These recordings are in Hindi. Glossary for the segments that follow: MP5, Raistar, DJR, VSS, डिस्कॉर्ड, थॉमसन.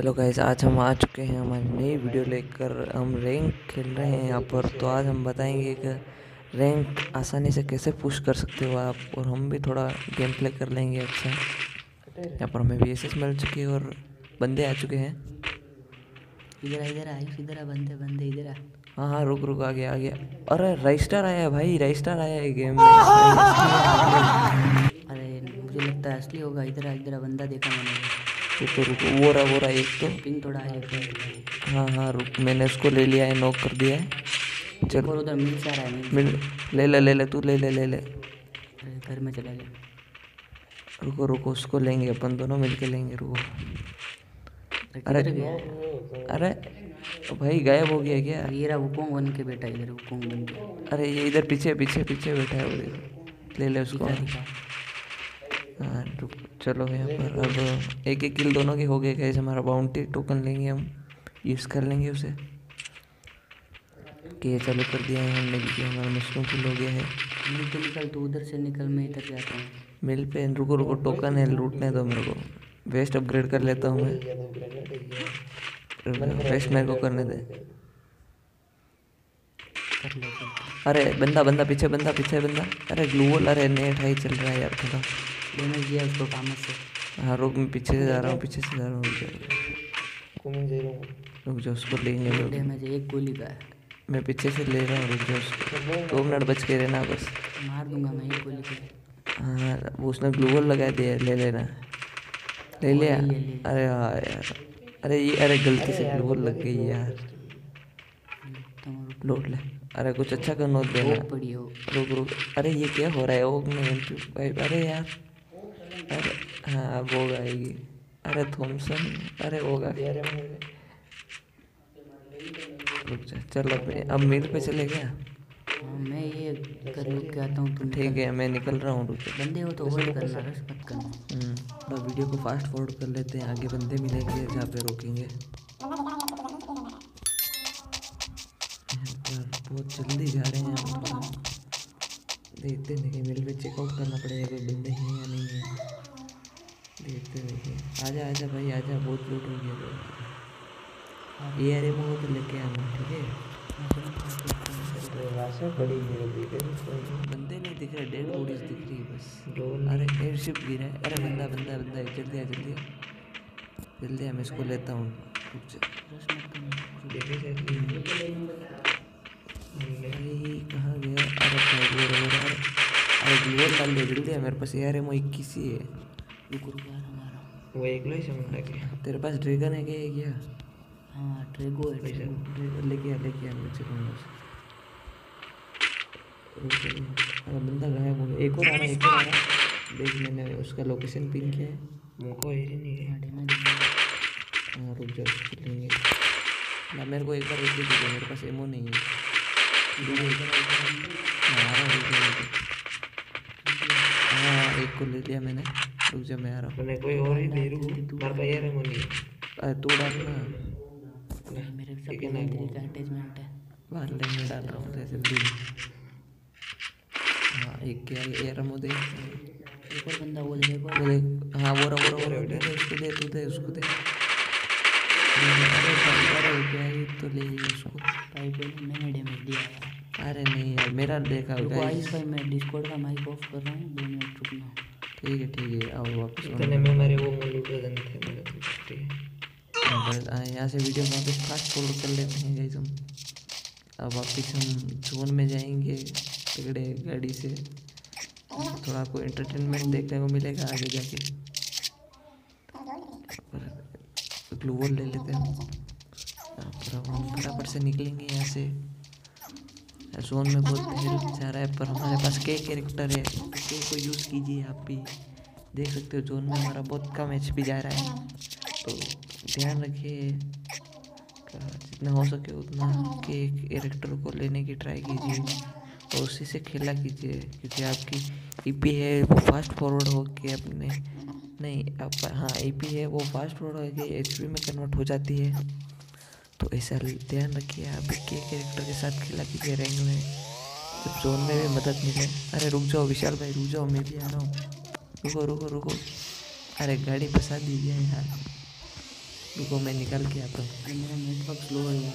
हेलो गाइस, आज हम आ चुके हैं हमारी नई वीडियो लेकर। हम रैंक खेल रहे हैं यहाँ पर। तो आज हम बताएंगे कि रैंक आसानी से कैसे पुश कर सकते हो आप, और हम भी थोड़ा गेम प्ले कर लेंगे। अच्छा, यहाँ पर हमें VSS मिल चुकी है और बंदे आ चुके हैं। इधर आ बंदे इधर आ। हाँ, रुक आ गया। अरे राइस्टार आया है भाई, राइस्टार आया है गेम में। अरे मुझे लगता है असली होगा। इधर आ बंदा देखा मैंने। तो रुको, वो रहा एक तो पिंग थोड़ा है। हाँ, रुक, मैंने उसको ले लिया है, नॉक कर दिया है। चल उधर मिल जा रहा है, मिल ले तू ले घर में चला ले। रुको उसको लेंगे अपन, दोनों मिलके लेंगे। रुको, अरे भाई गायब हो गया क्या? ये रहा हुकोंग बन के बैठा, इधर हुकोंग बन के। अरे ये इधर पीछे बैठा है, वो ले उसको। हाँ, चलो यहाँ पर अब एक किल दोनों के हो गए। गाइस हमारा बाउंटी टोकन लेंगे, हम यूज़ कर लेंगे उसे। कि चालू कर दिया है हमने, क्योंकि हमारा मशरूम फुल हो गया है। मिल पे निकल, तो उधर से निकल, मैं इधर जाता हूँ मिल पे। रुको टोकन है, लूटने दो मेरे को। वेस्ट अपग्रेड कर लेता हूँ मैं, वेस्ट मेरे को करने दे। अरे बंदा पीछे बंदा। अरे ग्लूवल, अरे नेट हाई चल रहा है यार, थोड़ा डैमेज दिया उसको कामत से। हाँ रुक, मैं पीछे से जा रहा हूँ। रुक जाओ उसको लेंगे। डैमेज एक गोली का है, मैं पीछे से ले रहा हूँ। रुक जाओ उसको, 2 मिनट बच के रहना बस, मार दूंगा मैं एक गोली का। हाँ वो उसने ग्लूवल लगा दिया, ले लेना। ले लिया? अरे हाँ यार, अरे गलती से ग्लूवल लग गई यार, लूट ले। अरे कुछ अच्छा कर, नोट देना। रुक। अरे ये क्या हो रहा है? ओग में MP5। अरे यार, अरे हाँ अब ओग आएगी। अरे थॉमसन, अरे ओग आ गया। चल अब मिल पे चले गया। मैं ये करके आता हूँ, ठीक है? मैं निकल रहा हूँ। बंदे हो तो होल्ड करना, रश मत करना। थोड़ा वीडियो को फास्ट फॉरवर्ड कर लेते हैं, आगे बंदे मिलेंगे जहाँ पे रोकेंगे। बहुत जल्दी जा रहे हैं हम, देखते नहीं। मिल पे चेकआउट करना पड़ेगा, कोई बंदे हैं या नहीं है। देखते नहीं। आजा भाई आजा, बहुत लूट हो गया। ये अरे वो तो लेके आना, ठीक है? बंदे नहीं दिख रहे, डेड बॉडीज दिख रही है बस। अरे एयरशिप गिरा है। अरे बंदा जल्दी आ, मैं इसको लेता हूँ। कहाँ गया? अरे ग्लूवल डाल दिया, जल्दी है। मेरे पास ARMO 21 ही है। वो एक लो ही समझना क्या? तेरे पास ड्रैगन है क्या? हाँ ड्रैगो है। ले गया मुझे। अरे बंदा गायब हो गया। एक और आ रहा। देख मैंने उसका लोकेशन पिन किया है, मुझको ये नहीं है। हाँ रुक जाओ, मेरे को एक बार एक दे, मेरे पास AMO नहीं है। हाँ एक को ले लिया मैंने। रुक जा, मैं आ रहा हूँ। कोई और ही दे रहा, तू डालना। बाहर लेने डाल रहा हूँ ऐसे। हाँ एक क्या ARMO दे। एक और बंदा वो दे। हाँ वो रहा। उसको दे। अरे तो ले उसको, मैंने डैमेज दिया। अरे नहीं यार, मेरा देखा होगा। मैं डिस्कॉर्ड का माइक ऑफ कर रहा हूँ, 2 मिनट रुकना। ठीक है। आओ वापस, इतने में मेरे वो लूट गए थे। यहाँ से वीडियो वापस फास्ट फॉरवर्ड कर लेते हैं गाइस हम। अब वापस हम जोन में जाएंगे तगड़े गाड़ी से, थोड़ा आपको एंटरटेनमेंट देखने को मिलेगा आगे जाके। ग्लूवॉल ले लेते हैं, फटाफट से निकलेंगे यहाँ से। जोन में बहुत हेल्प जा रहा है, पर हमारे पास कई कैरेक्टर है, तो को यूज़ कीजिए। आप भी देख सकते हो जोन में हमारा बहुत कम HP जा रहा है, तो ध्यान रखिए। जितना हो सके उतना के कैरेक्टर को लेने की ट्राई कीजिए और उसी से खेला कीजिए, क्योंकि आपकी EP है वो फास्ट फॉरवर्ड हो के अपने नहीं आप हाँ EP है वो फास्ट फॉरवर्ड हो के HP में कन्वर्ट हो जाती है। तो ऐसा ध्यान रखिए, आप के कैरेक्टर के साथ खेला कीजिए रैंक में, जब जोन में भी मदद मिले। अरे रुक जाओ विशाल भाई, रुक जाओ, मैं भी आ रहा हूँ। रुको। अरे गाड़ी फंसा दी है यार। रुको मैं निकल के आता हूँ। मेरा नेटवर्क स्लो है यार,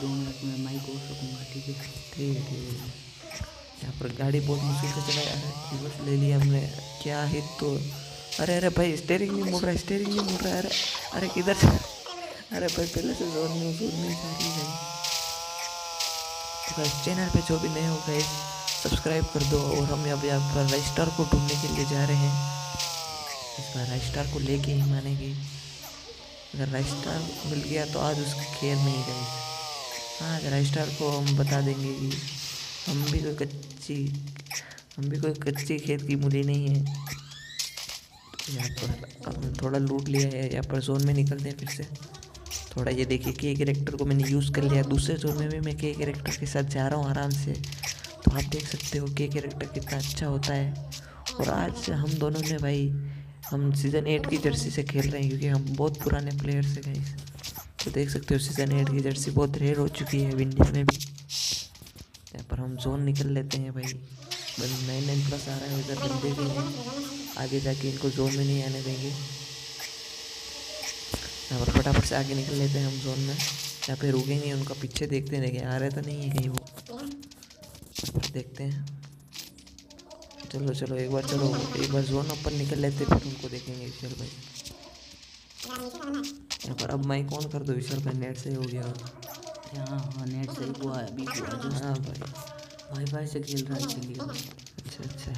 2 मिनट में माइक हो सकूँगा। ठीक है ठीक है ठीक है। यहाँ पर गाड़ी बहुत मुश्किल से चलाया है, बस ले लिया हमने। क्या है तो अरे अरे भाई स्टेयरिंग नहीं मुड़ रहा है, स्टेयरिंग नहीं मुड़ रहा है। अरे अरे किधर से, अरे भाई पहले से जोर में जा रही है। तो इस चैनल पे जो भी नए हो गए सब्सक्राइब कर दो। और हम अब यहाँ पर राइस्टार को ढूंढने के लिए जा रहे हैं। इस बार राइस्टार को लेके ही मानेंगे। अगर राइस्टार मिल गया तो आज उसकी खेल नहीं गई। हाँ अगर राइस्टार को हम बता देंगे कि हम भी कोई कच्ची खेत की मूली नहीं है। यहाँ पर हम थोड़ा लूट लिया है। यहाँ पर जोन में निकलते हैं फिर से थोड़ा। ये देखिए के कैरेक्टर को मैंने यूज़ कर लिया। दूसरे जोन में भी मैं के कैरेक्टर के साथ जा रहा हूँ आराम से। तो आप देख सकते हो के कैरेक्टर कितना अच्छा होता है। और आज हम दोनों ने भाई हम सीज़न 8 की जर्सी से खेल रहे हैं, क्योंकि हम बहुत पुराने प्लेयर से गए। तो देख सकते हो सीज़न 8 की जर्सी बहुत रेयर हो चुकी है विंडीज में भी। यहाँ पर हम जोन निकल लेते हैं भाई। 9-9+ आ रहा है उधर, बंदे भी हैं। आगे जाके इनको जोन में नहीं आने देंगे। यहाँ पर फटाफट से आगे निकल लेते हैं हम जोन में। यहाँ पे रुकेंगे, उनका पीछे देखते रहेंगे आ रहे तो नहीं है कहीं। वो देखते हैं। चलो एक बार जोन ऊपर निकल लेते फिर उनको देखेंगे। विशाल भाई यहाँ पर अब माइक ऑन कर दो। विशाल भाई नेट से हो गया। हाँ नेट से हुआ है अभी। हाँ भाई वाईफाई से खेल रहा है। अच्छा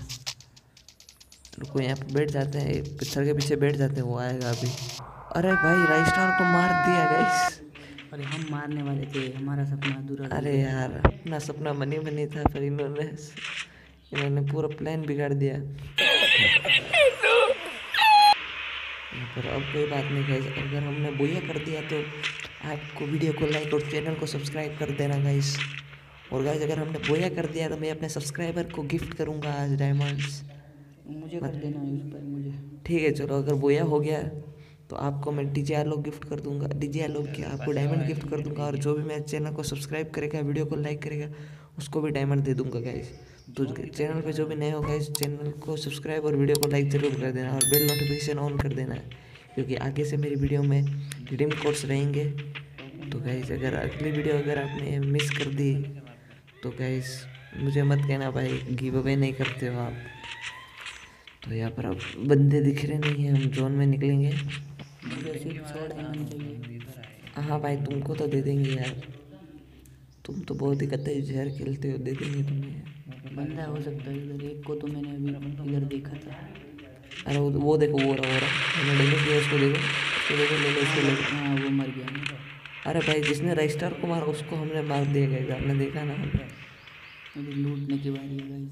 रुको यहाँ पर बैठ जाते हैं, पत्थर के पीछे बैठ जाते हैं, वो आएगा अभी। अरे भाई राइस्टार को मार दिया गाइस। अरे हम मारने वाले थे, हमारा सपना अधूरा। अरे यार अपना सपना मनी मनी था, पर इन्होंने पूरा प्लान बिगाड़ दिया। यहाँ पर अब कोई बात नहीं गाइस, अगर हमने बोया कर दिया तो आपको वीडियो को लाइक और चैनल को सब्सक्राइब कर देना गाइस। और गाइस अगर हमने बोया कर दिया तो मैं अपने सब्सक्राइबर को गिफ्ट करूँगा आज डायमंड्स। मुझे कर देना उस पर मुझे। ठीक है चलो, अगर बोया हो गया तो आपको मैं DJR लोग गिफ्ट कर दूँगा। DJR लोग के आपको डायमंड गिफ्ट कर दूँगा। और जो भी मेरे चैनल को सब्सक्राइब करेगा, वीडियो को लाइक करेगा, उसको भी डायमंड दे दूँगा गाइस। तो चैनल पे जो भी नए हो गाइस चैनल को सब्सक्राइब और वीडियो को लाइक ज़रूर कर देना। और बेल नोटिफिकेशन ऑन कर देना, क्योंकि आगे से मेरी वीडियो में रिडीम कोड्स रहेंगे। तो गाइस अगर अगली वीडियो अगर आपने मिस कर दी तो गाइस मुझे मत कहना भाई गिव अवे नहीं करते हो आप। तो यहाँ पर अब बंदे दिख रहे नहीं हैं, हम जोन में निकलेंगे। हाँ भाई तुमको तो दे देंगे यार, तुम तो बहुत ही कतई जहर खेलते हो, दे देंगे तुम्हें। बंदा हो सकता है इधर, एक को तो मैंने अभी इधर देखा था। अरे वो देखो वो रहा मैंने डेली किया उसको। देखो हाँ वो मर गया। अरे भाई जिसने राइस्टार को मारा उसको हमने मार दिया गाइस, आपने देखा ना। अभी लूटने की बारी है गाइस।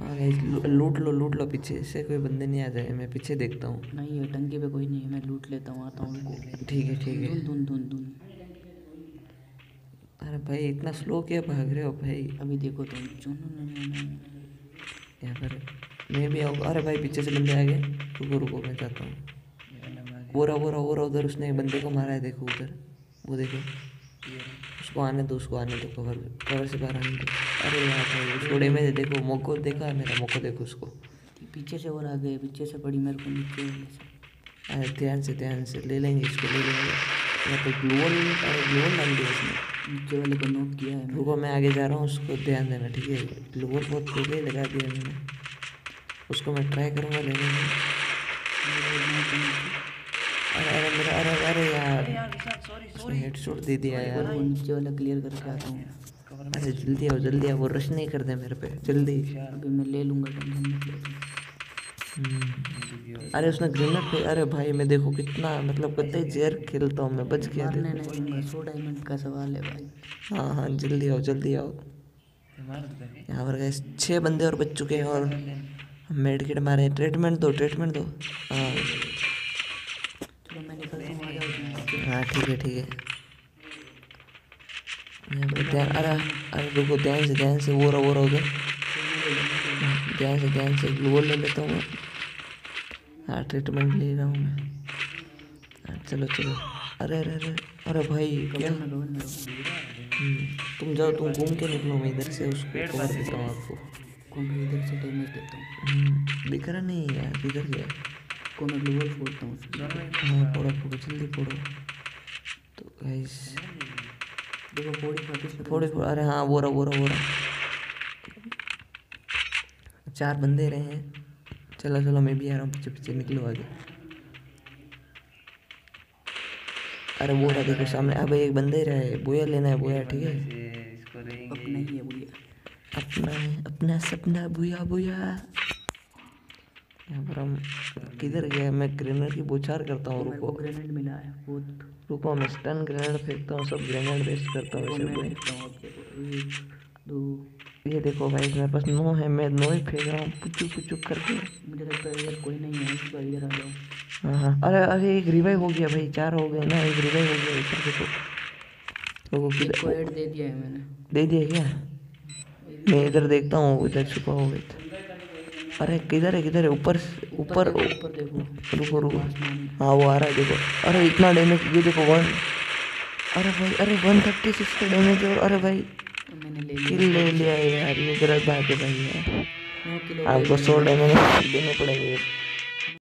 हाँ गाइस लूट लो पीछे से, कोई बंदे नहीं आ जाए। मैं पीछे देखता हूँ। नहीं है टंकी पे कोई नहीं है, मैं लूट लेता हूँ, आता हूँ। ठीक है ठीक है। अरे भाई इतना स्लो क्या भाग रहे हो भाई। अभी देखो तुम यहाँ पर मैं भी आऊँगा। अरे भाई पीछे से बंदे आ गए। रुको मैं जाता हूँ। वो रहा उधर, उसने बंदे को मारा है। देखो उधर वो देखो, उसको आने दो कवर से बाहर आने दो। अरे यार भाई उसको डैमेज देखो, मोको देखा मेरा, मोको देखो उसको। पीछे से और आ गए, पीछे से पड़ी मेरे को नीचे। अरे ध्यान से ले लेंगे। यहाँ पर ग्लोबल डाल दिया उसने, नीचे वाले को नोक किया है। रुको मैं आगे जा रहा हूँ, उसको ध्यान देना ठीक है। लोगों बहुत पहले लगा दिया मैंने, उसको मैं ट्राई करूँगा लेने में। अरे यार हेडशॉट दे दिया यार। नीचे वाला क्लियर करके आता हूँ। अरे जल्दी आओ, वो रश नहीं कर दे मेरे पे जल्दी। अभी मैं ले लूँगा। अरे उसने ग्रेनेड पे। अरे भाई मैं देखो कितना मतलब कतई जेयर खेलता हूँ मैं, बच गया। नहीं 100 डायमंड का सवाल है भाई। हाँ जल्दी आओ। यहाँ पर गैस 6 बंदे और बच चुके हैं। और मेड किट मारे। ट्रीटमेंट दो। हाँ ठीक है। अरे देखो ध्यान से वो रहा उधर। ध्यान से ग्लूल ले लेता हूँ। हाँ ट्रीटमेंट ले रहा हूँ मैं। चलो। अरे भाई क्या तुम जाओ, तुम घूम के निकलो, मैं इधर से उसको कवर देता हूँ आपको। इधर से डैमेज देता हूँ। दिख रहा नहीं यार, इधर गया। इसको मैं लोअर फोड़ता हूँ। हाँ फोड़ा फोड़ो जल्दी फोड़ो। तो गाइस देखो फोड़े। अरे हाँ वो रहा। चार बंदे रहे हैं। चलो चलो मैं भी आ रहा हूँ, पीछे पीछे निकलो आगे। अरे वो रहा देखो सामने। अब एक बंदे रहे, बोया लेना है बोया, ठीक है अपना ही है बोया, अपना है अपना सपना बोया बोया। यहाँ पर हम किधर गए? मैं ग्रेनेड की बौछार करता हूँ। रुको ग्रेनेड मिला है वो, रुको मैं स्टन ग्रेनेड फेंकता हूँ, सब ग्रेनेड वेस्ट करता हूँ। 1 2 ये देखो भाई मेरे पास 9 है, मैं 9 ही फेंक रहा हूँ पुचुक पुचुक करके। मुझे लगता है यार कोई नहीं है, इस बार इधर आ जाओ। हाँ अरे एक रिवाइव हो गया भाई, 4 हो गए ना, एक रिवाइव हो गया। ऊपर देखो तो एड दे दिया है मैंने। दे दिया क्या? मैं इधर देखता हूँ, इधर छुपा हो गया। अरे किधर है किधर है? ऊपर ऊपर ऊपर देखो। रुको रुको हाँ वो आ रहा है देखो। अरे इतना डैमेज ये देखो 1। अरे भाई अरे 136 का डैमेज। और अरे भाई किल ले लिया यार, ये गलत बात है भाई। आपको 100 डैमेज देने पड़ेंगे।